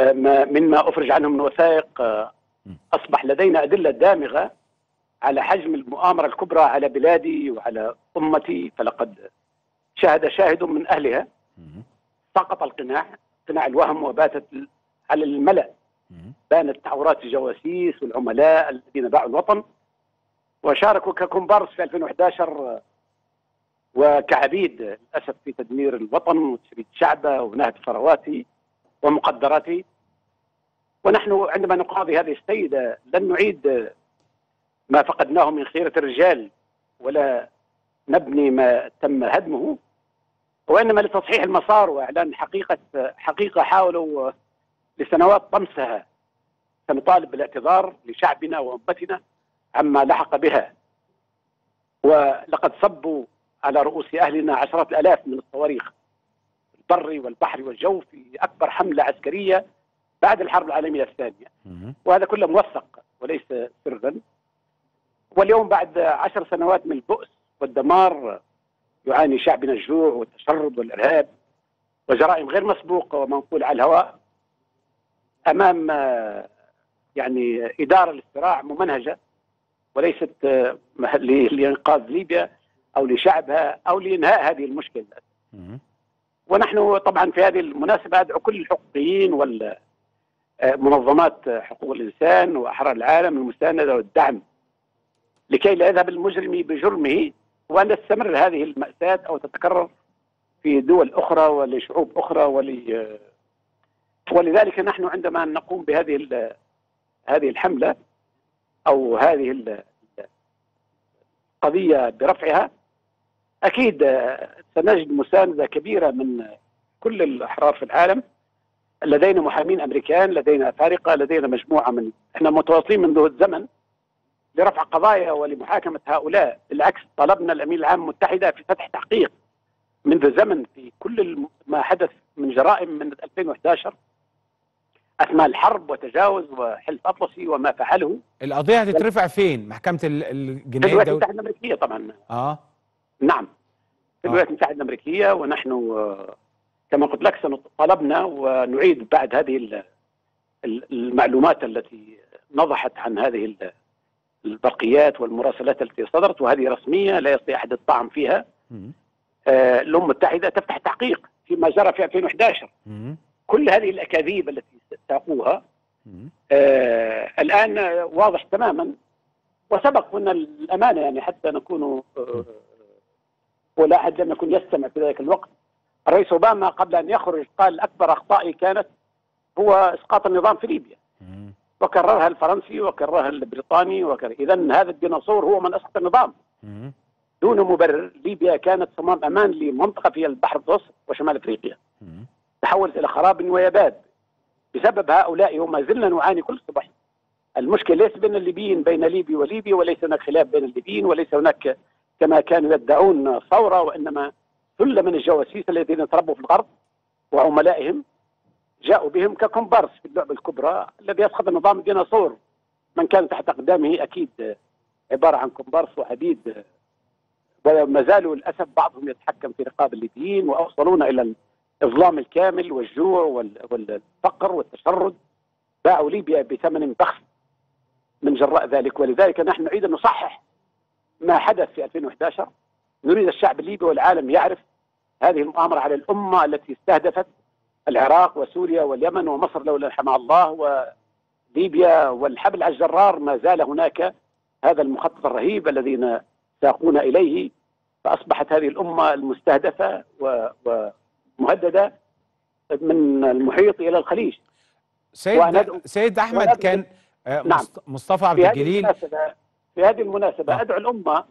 مما أفرج عنه من وثائق، أصبح لدينا أدلة دامغة على حجم المؤامرة الكبرى على بلادي وعلى أمتي. فلقد شاهد شاهد من أهلها، سقط القناع، قناع الوهم، وباتت على الملأ، بانت تعورات الجواسيس والعملاء الذين باعوا الوطن وشاركوا ككومبارس في 2011 وكعبيد للأسف في تدمير الوطن وتشريد شعبه ونهب ثرواته ومقدراته. ونحن عندما نقاضي هذه السيدة لن نعيد ما فقدناه من خيرة الرجال ولا نبني ما تم هدمه، وإنما لتصحيح المسار وإعلان حقيقة حاولوا لسنوات طمسها. سنطالب بالاعتذار لشعبنا وأمتنا عما لحق بها. ولقد صبوا على رؤوس أهلنا عشرات الآلاف من الصواريخ البري والبحري والجو في أكبر حملة عسكرية بعد الحرب العالمية الثانية، وهذا كله موثق وليس سرا. واليوم بعد 10 سنوات من البؤس والدمار يعاني شعبنا الجوع والتشرد والإرهاب وجرائم غير مسبوقة ومنقول على الهواء أمام يعني إدارة للصراع ممنهجة وليست لإنقاذ ليبيا أو لشعبها أو لإنهاء هذه المشكلة. ونحن طبعا في هذه المناسبة أدعو كل الحقوقيين والمنظمات حقوق الإنسان وأحرار العالم المساندة والدعم لكي لا يذهب المجرم بجرمه وأن تستمر هذه المأساة أو تتكرر في دول أخرى ولشعوب أخرى ولذلك نحن عندما نقوم بهذه الحملة أو هذه القضية برفعها أكيد سنجد مساندة كبيرة من كل الأحرار في العالم. لدينا محامين أمريكان، لدينا أفارقة، لدينا مجموعة من إحنا متواصلين منذ الزمن لرفع قضايا ولمحاكمة هؤلاء. بالعكس طلبنا الأمين العام المتحدة في فتح تحقيق منذ زمن في كل ما حدث من جرائم من 2011 أثناء الحرب وتجاوز وحلف أطلسي وما فعله. القضية هتترفع فين؟ محكمة الجنائي الدولي؟ في الولايات المتحدة الأمريكية طبعا. نعم، في الولايات المتحدة الأمريكية. ونحن كما قلت لك طلبنا ونعيد بعد هذه المعلومات التي نضحت عن هذه البرقيات والمراسلات التي صدرت، وهذه رسمية لا يستطيع أحد الطعن فيها. الأمم المتحدة تفتح تحقيق فيما جرى في 2011. كل هذه الأكاذيب التي ساقوها الآن واضح تماما، وسبق قلنا الأمانة يعني حتى نكون ولا أحد لم يكن يستمع في ذلك الوقت. الرئيس أوباما قبل أن يخرج قال أكبر أخطائي كانت هو إسقاط النظام في ليبيا، وكررها الفرنسي وكررها البريطاني إذن هذا الديناصور هو من أسقط النظام دون مبرر. ليبيا كانت صمام أمان لمنطقة فيها البحر المتوسط وشمال أفريقيا، تحولت إلى خراب ويباب بسبب هؤلاء، وما زلنا نعاني كل صباح. المشكلة ليس بين الليبيين، بين ليبي وليبي، وليس هناك خلاف بين الليبيين، وليس هناك كما كانوا يدعون ثورة، وإنما ثلة من الجواسيس الذين تربوا في الغرب وعملائهم جاءوا بهم ككومبارس في اللعبة الكبرى الذي يسقط النظام الديناصور. من كان تحت أقدامه أكيد عبارة عن كومبارس وعبيد، وما زالوا للأسف بعضهم يتحكم في رقاب الليبيين، وأوصلونا إلى الإظلام الكامل والجوع والفقر والتشرد. باعوا ليبيا بثمن بخس من جراء ذلك. ولذلك نحن نريد أن نصحح ما حدث في 2011. نريد الشعب الليبي والعالم يعرف هذه المؤامرة على الأمة التي استهدفت العراق وسوريا واليمن ومصر لولا حماها الله وليبيا. والحبل على الجرار ما زال هناك هذا المخطط الرهيب الذين ساقونا إليه. فأصبحت هذه الأمة المستهدفة ومهددة من المحيط إلى الخليج. سيد أحمد كان نعم. مصطفى عبد الجليل في هذه المناسبة أدعو الأمة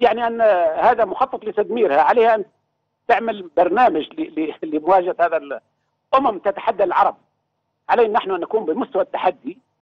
يعني أن هذا مخطط لتدميرها، عليها أن تعمل برنامج لمواجهة هذا. الأمم تتحدى العرب، علينا نحن أن نكون بمستوى التحدي